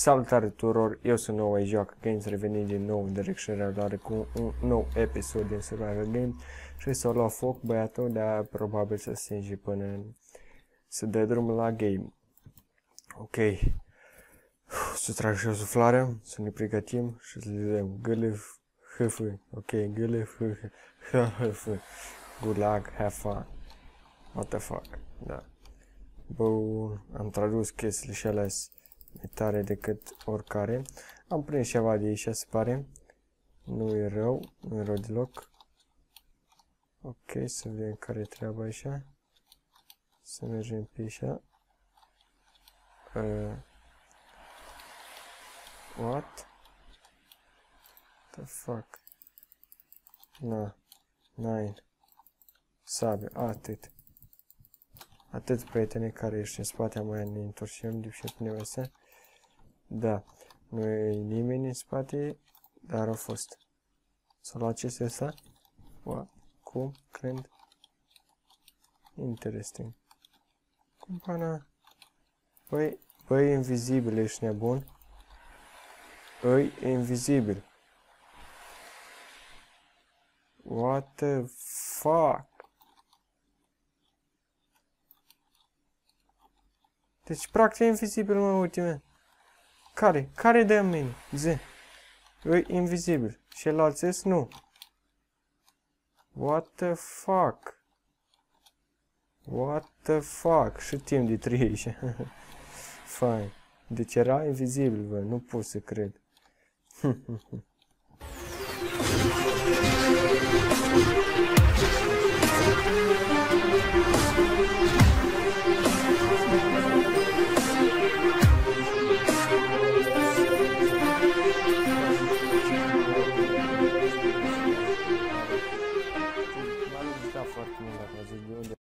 Salutare tuturor, eu sunt NoWay Joacă Games, revenim din nou în direcția doar cu un nou episod din Survival Game și s-a luat foc băiatul, dar probabil să stingi până să dă drumul la game. Ok, să trag și o suflare, să ne pregătim și să le dăm gâlif, hf, ok, gâlif, hf, good luck, have fun, what the fuck, da. Bun, am tradus chestiile și alea mai tare decât oricare. Am prins ceva de aici, se pare. Nu e rău, nu e rău deloc. Ok, să vedem care e treaba aici. Să mergem pe aici. What? The fuck? Na, nine. Sabe, atât. Atât, prietene, care ești în spate, mai ne întorcem de ce punem astea. Da, nu e nimeni în spate, dar a fost. S-a luat acest ăsta? Cum? Cred. Interesting. Cum pana? Păi, invizibil, ești nebun. Păi, invizibil. What the fuck? Deci, practic, e invizibil, mă, ultime. Care? Care de mine? Zi. E invizibil. Și el alțes? Nu. What the fuck? What the fuck? Și timp de 3 aici. Fine. Deci era invizibil, bă. Nu pot să cred.